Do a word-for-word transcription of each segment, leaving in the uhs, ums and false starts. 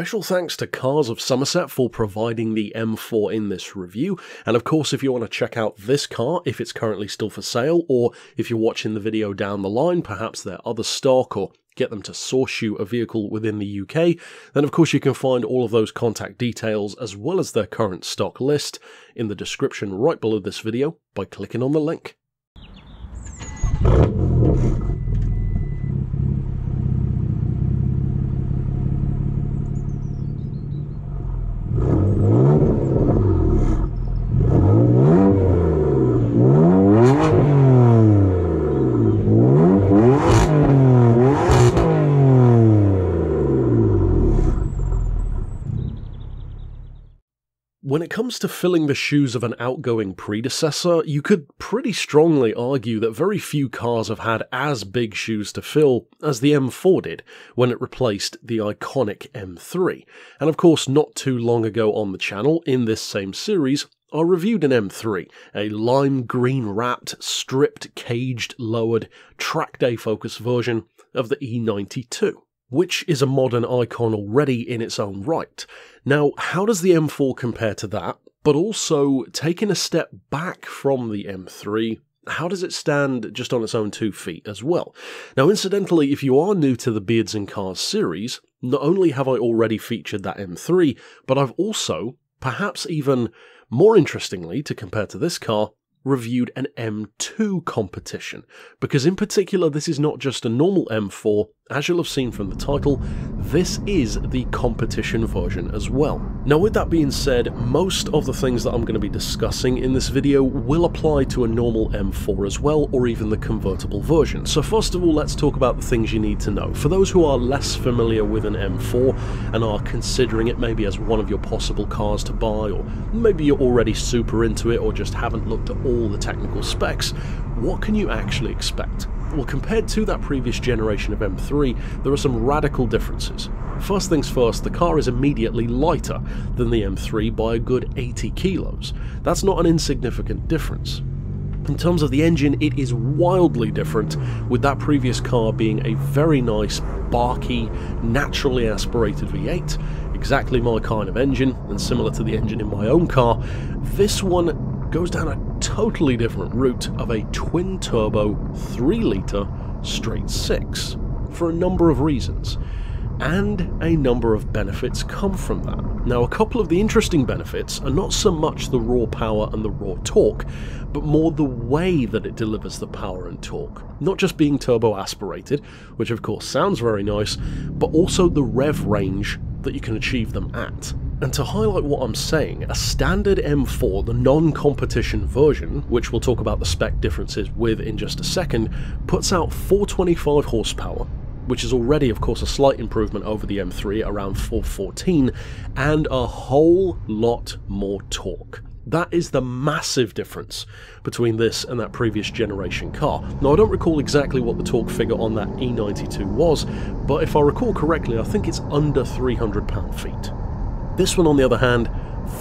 Special thanks to Cars of Somerset for providing the M four in this review, and of course if you want to check out this car, if it's currently still for sale, or if you're watching the video down the line, perhaps their other stock, or get them to source you a vehicle within the U K, then of course you can find all of those contact details as well as their current stock list in the description right below this video by clicking on the link. When it comes to filling the shoes of an outgoing predecessor, you could pretty strongly argue that very few cars have had as big shoes to fill as the M four did when it replaced the iconic M three. And of course, not too long ago on the channel, in this same series, I reviewed an M three, a lime green wrapped, stripped, caged, lowered, track day focus version of the E ninety-two. Which is a modern icon already in its own right. Now, how does the M four compare to that? But also, taking a step back from the M three, how does it stand just on its own two feet as well? Now, incidentally, if you are new to the Beards and Cars series, not only have I already featured that M three, but I've also, perhaps even more interestingly to compare to this car, reviewed an M two Competition, because in particular this is not just a normal M four, as you'll have seen from the title, this is the competition version as well. Now with that being said, most of the things that I'm going to be discussing in this video will apply to a normal M four as well, or even the convertible version. So first of all, let's talk about the things you need to know. For those who are less familiar with an M four and are considering it maybe as one of your possible cars to buy, or maybe you're already super into it or just haven't looked at all the technical specs, what can you actually expect? Well, compared to that previous generation of M three, there are some radical differences. First things first, the car is immediately lighter than the M three by a good eighty kilos. That's not an insignificant difference. In terms of the engine, it is wildly different, with that previous car being a very nice, barky, naturally aspirated V eight, exactly my kind of engine, and similar to the engine in my own car. This one goes down a totally different route of a twin-turbo three litre straight six, for a number of reasons, and a number of benefits come from that. Now, a couple of the interesting benefits are not so much the raw power and the raw torque, but more the way that it delivers the power and torque, not just being turbo aspirated, which of course sounds very nice, but also the rev range that you can achieve them at. And to highlight what I'm saying, a standard M four, the non-competition version, which we'll talk about the spec differences with in just a second, puts out four hundred twenty-five horsepower, which is already, of course, a slight improvement over the M three, around four fourteen, and a whole lot more torque. That is the massive difference between this and that previous generation car. Now, I don't recall exactly what the torque figure on that E ninety-two was, but if I recall correctly, I think it's under three hundred pound-feet. This one, on the other hand,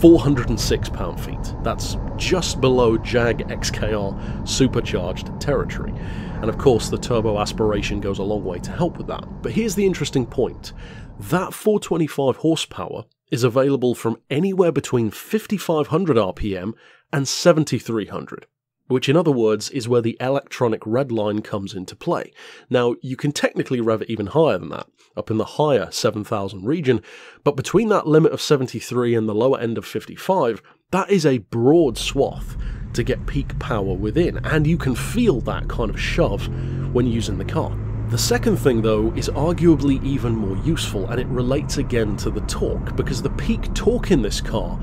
four hundred six pound-feet. That's just below Jag X K R supercharged territory. And of course, the turbo aspiration goes a long way to help with that. But here's the interesting point. That four hundred twenty-five horsepower is available from anywhere between fifty-five hundred R P M and seventy-three hundred. Which, in other words, is where the electronic red line comes into play. Now, you can technically rev it even higher than that, up in the higher seven thousand region, but between that limit of seventy-three and the lower end of fifty-five, that is a broad swath to get peak power within, and you can feel that kind of shove when using the car. The second thing, though, is arguably even more useful, and it relates again to the torque, because the peak torque in this car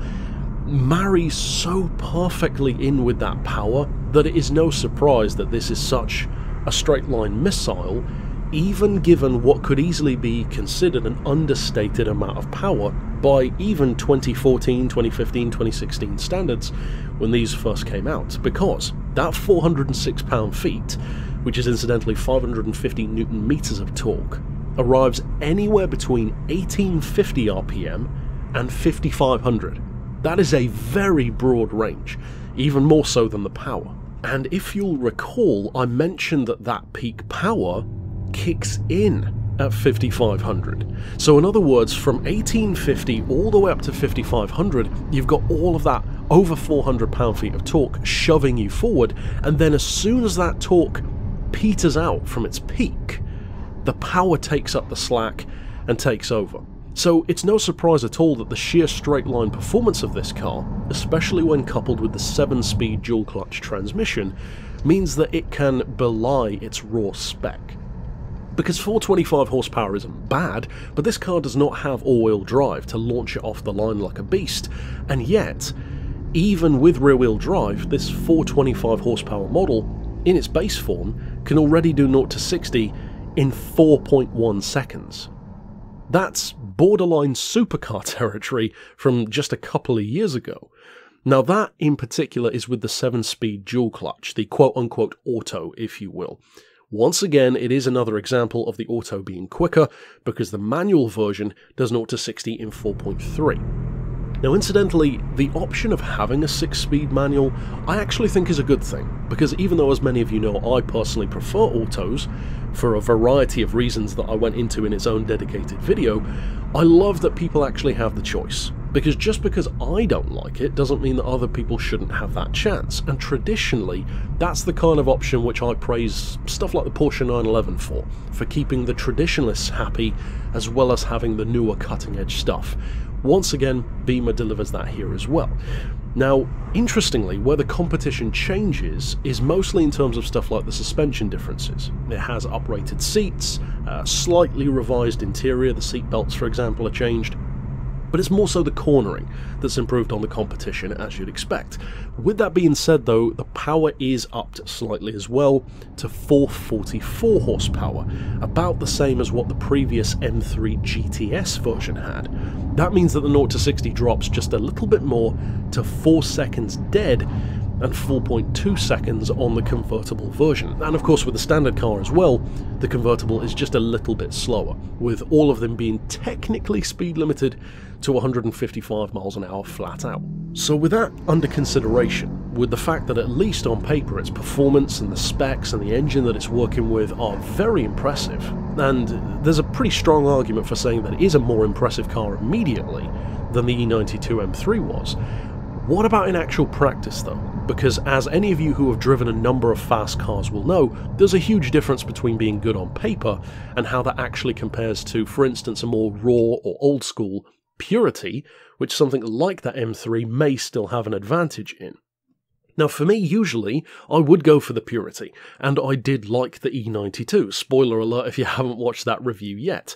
marries so perfectly in with that power that it is no surprise that this is such a straight line missile, even given what could easily be considered an understated amount of power by even twenty fourteen, twenty fifteen, twenty sixteen standards when these first came out, because that four hundred six pound-feet, which is incidentally five hundred fifty newton meters of torque, arrives anywhere between eighteen fifty R P M and fifty-five hundred. That is a very broad range, even more so than the power. And if you'll recall, I mentioned that that peak power kicks in at fifty-five hundred. So in other words, from eighteen fifty all the way up to fifty-five hundred, you've got all of that over four hundred pound-feet of torque shoving you forward, and then as soon as that torque peters out from its peak, the power takes up the slack and takes over. So it's no surprise at all that the sheer straight line performance of this car, especially when coupled with the seven-speed dual-clutch transmission, means that it can belie its raw spec. Because four hundred twenty-five horsepower isn't bad, but this car does not have all-wheel drive to launch it off the line like a beast, and yet, even with rear-wheel drive, this four hundred twenty-five horsepower model, in its base form, can already do zero to sixty in four point one seconds. That's borderline supercar territory from just a couple of years ago. Now that, in particular, is with the seven-speed dual clutch, the quote-unquote auto, if you will. Once again, it is another example of the auto being quicker, because the manual version does zero to sixty in four point three. Now incidentally, the option of having a six-speed manual I actually think is a good thing, because even though, as many of you know, I personally prefer autos, for a variety of reasons that I went into in its own dedicated video, I love that people actually have the choice. Because just because I don't like it doesn't mean that other people shouldn't have that chance, and traditionally that's the kind of option which I praise stuff like the Porsche nine eleven for, for keeping the traditionalists happy as well as having the newer cutting-edge stuff. Once again, Beamer delivers that here as well. Now, interestingly, where the competition changes is mostly in terms of stuff like the suspension differences. It has uprated seats, a slightly revised interior, the seat belts, for example, are changed, but it's more so the cornering that's improved on the competition, as you'd expect. With that being said though, the power is upped slightly as well to four hundred forty-four horsepower, about the same as what the previous M three G T S version had. That means that the zero to sixty drops just a little bit more to four seconds dead and four point two seconds on the convertible version. And of course with the standard car as well, the convertible is just a little bit slower, with all of them being technically speed limited to one hundred fifty-five miles an hour flat out. So with that under consideration, with the fact that at least on paper its performance and the specs and the engine that it's working with are very impressive, and there's a pretty strong argument for saying that it is a more impressive car immediately than the E ninety-two M three was, what about in actual practice though? Because as any of you who have driven a number of fast cars will know, there's a huge difference between being good on paper and how that actually compares to, for instance, a more raw or old school purity, which something like that M three may still have an advantage in. Now for me, usually, I would go for the purity, and I did like the E ninety-two, spoiler alert if you haven't watched that review yet.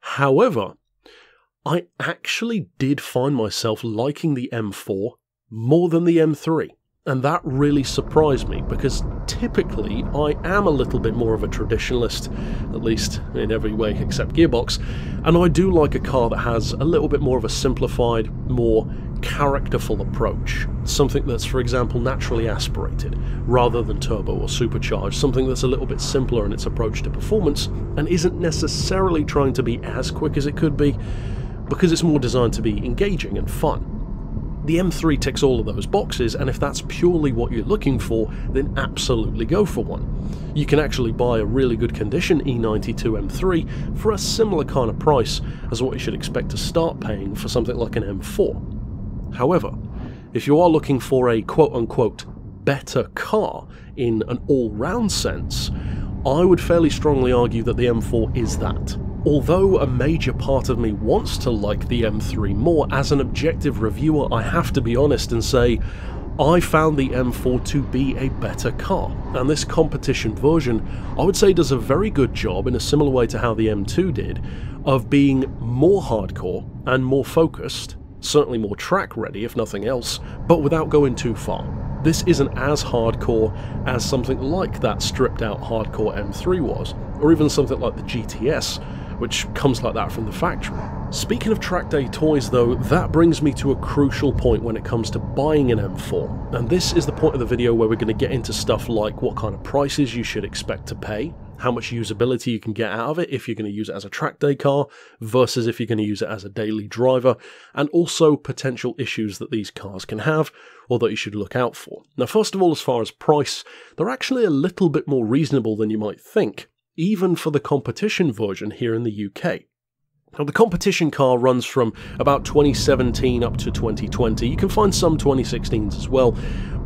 However, I actually did find myself liking the M four more than the M three, and that really surprised me, because typically I am a little bit more of a traditionalist, at least in every way except gearbox, and I do like a car that has a little bit more of a simplified, more characterful approach, something that's, for example, naturally aspirated rather than turbo or supercharged, something that's a little bit simpler in its approach to performance and isn't necessarily trying to be as quick as it could be, because it's more designed to be engaging and fun. The M three ticks all of those boxes, and if that's purely what you're looking for, then absolutely go for one. You can actually buy a really good condition E ninety-two M three for a similar kind of price as what you should expect to start paying for something like an M four. However, if you are looking for a quote-unquote better car in an all-round sense, I would fairly strongly argue that the M four is that. Although a major part of me wants to like the M three more, as an objective reviewer I have to be honest and say I found the M four to be a better car, and this competition version I would say does a very good job, in a similar way to how the M two did, of being more hardcore and more focused, certainly more track ready if nothing else, but without going too far. This isn't as hardcore as something like that stripped out hardcore M three was, or even something like the G T S, which comes like that from the factory. Speaking of track day toys though, that brings me to a crucial point when it comes to buying an M four, and this is the point of the video where we're going to get into stuff like what kind of prices you should expect to pay, how much usability you can get out of it if you're going to use it as a track day car versus if you're going to use it as a daily driver, and also potential issues that these cars can have or that you should look out for. Now first of all, as far as price, they're actually a little bit more reasonable than you might think, even for the competition version here in the U K. Now, the competition car runs from about twenty seventeen up to twenty twenty. You can find some twenty sixteens as well,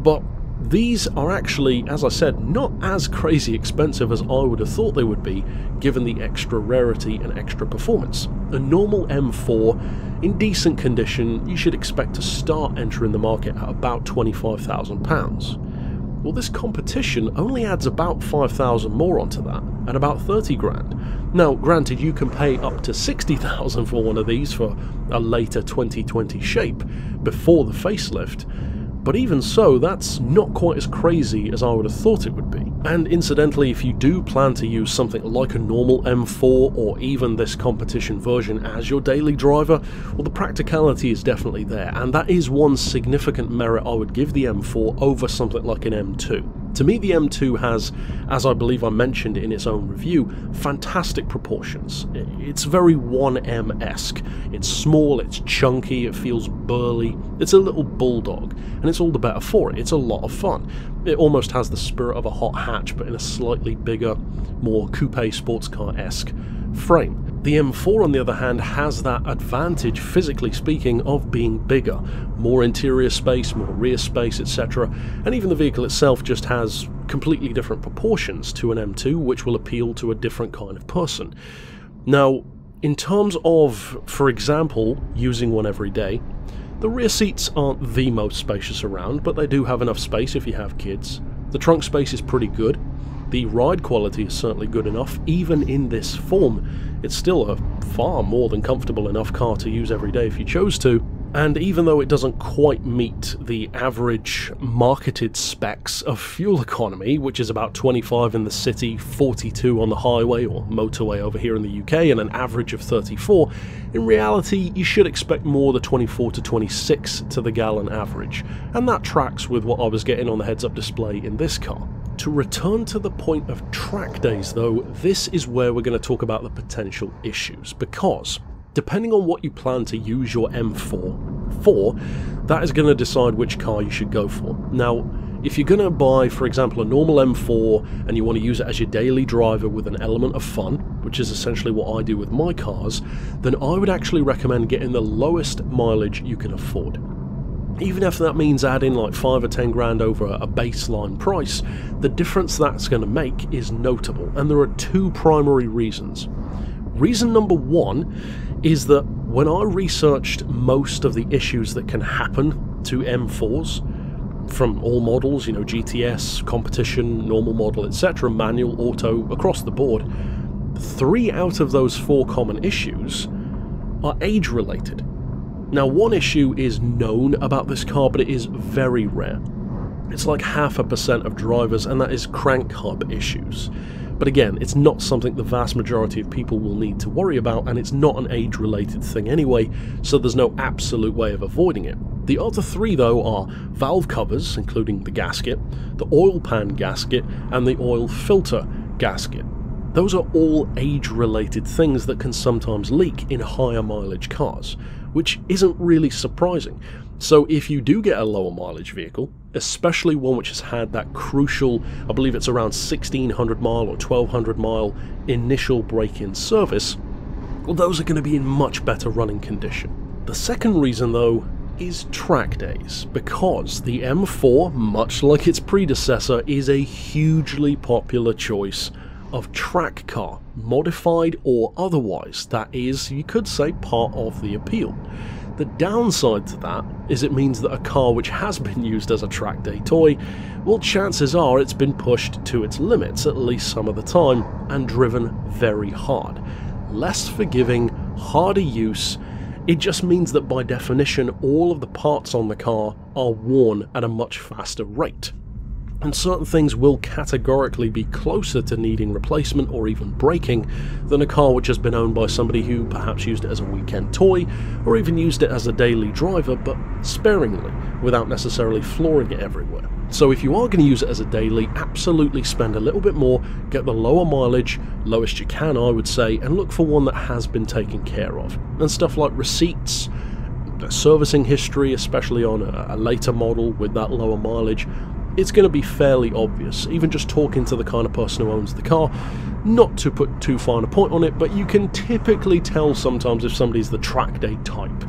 but these are actually, as I said, not as crazy expensive as I would have thought they would be, given the extra rarity and extra performance. A normal M four, in decent condition, you should expect to start entering the market at about twenty-five thousand pounds. Well, this competition only adds about five thousand more onto that, at about thirty grand. Now, granted, you can pay up to sixty thousand for one of these for a later twenty twenty shape, before the facelift, but even so, that's not quite as crazy as I would have thought it would be. And incidentally, if you do plan to use something like a normal M four or even this competition version as your daily driver, well, the practicality is definitely there, and that is one significant merit I would give the M four over something like an M two. To me, the M two has, as I believe I mentioned in its own review, fantastic proportions. It's very one M-esque. It's small, it's chunky, it feels burly, it's a little bulldog, and it's all the better for it. It's a lot of fun. It almost has the spirit of a hot hatch, but in a slightly bigger, more coupe sports car-esque frame. The M four, on the other hand, has that advantage, physically speaking, of being bigger. More interior space, more rear space, et cetera. And even the vehicle itself just has completely different proportions to an M two, which will appeal to a different kind of person. Now, in terms of, for example, using one every day, the rear seats aren't the most spacious around, but they do have enough space if you have kids. The trunk space is pretty good. The ride quality is certainly good enough, even in this form. It's still a far more than comfortable enough car to use every day if you chose to, and even though it doesn't quite meet the average marketed specs of fuel economy, which is about twenty-five in the city, forty-two on the highway or motorway over here in the U K, and an average of thirty-four, in reality you should expect more the twenty-four to twenty-six to the gallon average, and that tracks with what I was getting on the heads-up display in this car. To return to the point of track days though, this is where we're going to talk about the potential issues, because depending on what you plan to use your M four for, that is going to decide which car you should go for. Now, if you're going to buy, for example, a normal M four and you want to use it as your daily driver with an element of fun, which is essentially what I do with my cars, then I would actually recommend getting the lowest mileage you can afford. Even if that means adding like five or ten grand over a baseline price, the difference that's going to make is notable, and there are two primary reasons. Reason number one is that when I researched most of the issues that can happen to M fours, from all models, you know, G T S, competition, normal model, et cetera, manual, auto, across the board, three out of those four common issues are age-related. Now, one issue is known about this car, but it is very rare. It's like half a percent of drivers, and that is crank hub issues. But again, it's not something the vast majority of people will need to worry about, and it's not an age-related thing anyway, so there's no absolute way of avoiding it. The other three, though, are valve covers, including the gasket, the oil pan gasket, and the oil filter gasket. Those are all age-related things that can sometimes leak in higher mileage cars, which isn't really surprising. So if you do get a lower mileage vehicle, especially one which has had that crucial, I believe it's around sixteen hundred mile or twelve hundred mile initial break-in service, well, those are going to be in much better running condition. The second reason, though, is track days, because the M four, much like its predecessor, is a hugely popular choice of track car, modified or otherwise. That is, you could say, part of the appeal. The downside to that is it means that a car which has been used as a track day toy, well, chances are it's been pushed to its limits, at least some of the time, and driven very hard. Less forgiving, harder use. It just means that by definition all of the parts on the car are worn at a much faster rate, and certain things will categorically be closer to needing replacement or even braking than a car which has been owned by somebody who perhaps used it as a weekend toy or even used it as a daily driver, but sparingly, without necessarily flooring it everywhere. So if you are going to use it as a daily, absolutely spend a little bit more, get the lower mileage, lowest you can I would say, and look for one that has been taken care of. And stuff like receipts, servicing history, especially on a later model with that lower mileage, it's going to be fairly obvious, even just talking to the kind of person who owns the car. Not to put too fine a point on it, but you can typically tell sometimes if somebody's the track day type,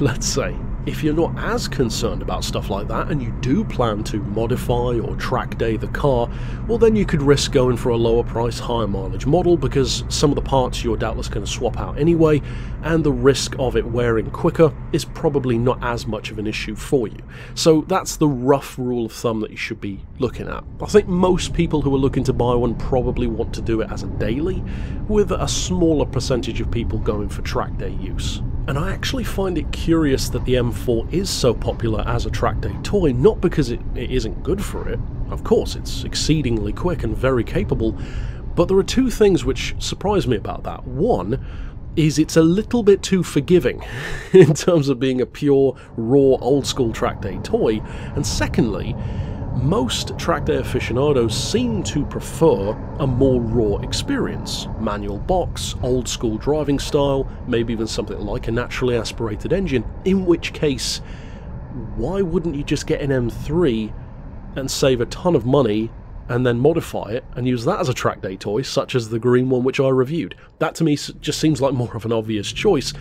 let's say. If you're not as concerned about stuff like that and you do plan to modify or track day the car, well then you could risk going for a lower price, higher mileage model, because some of the parts you're doubtless going to swap out anyway, and the risk of it wearing quicker is probably not as much of an issue for you. So that's the rough rule of thumb that you should be looking at. I think most people who are looking to buy one probably want to do it as a daily, with a smaller percentage of people going for track day use. And I actually find it curious that the M four is so popular as a track day toy, not because it, it isn't good for it. Of course, it's exceedingly quick and very capable, but there are two things which surprise me about that. One is it's a little bit too forgiving in terms of being a pure, raw, old-school track day toy. And secondly, most track day aficionados seem to prefer a more raw experience. Manual box, old school driving style, maybe even something like a naturally aspirated engine, in which case, why wouldn't you just get an M three and save a ton of money and then modify it and use that as a track day toy, such as the green one which I reviewed? That to me just seems like more of an obvious choice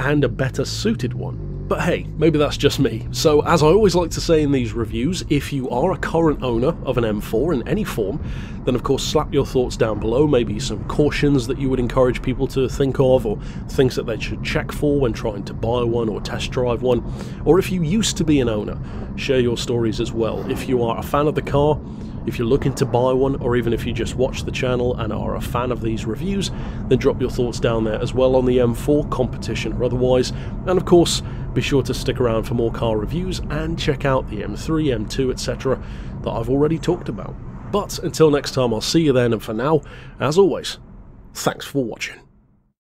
and a better suited one. But hey, maybe that's just me. So as I always like to say in these reviews, if you are a current owner of an M four in any form, then of course slap your thoughts down below, maybe some cautions that you would encourage people to think of, or things that they should check for when trying to buy one or test drive one. Or if you used to be an owner, share your stories as well. If you are a fan of the car, if you're looking to buy one, or even if you just watch the channel and are a fan of these reviews, then drop your thoughts down there as well on the M four competition or otherwise. And of course, be sure to stick around for more car reviews and check out the M three, M two, et cetera that I've already talked about. But until next time, I'll see you then, and for now, as always, thanks for watching.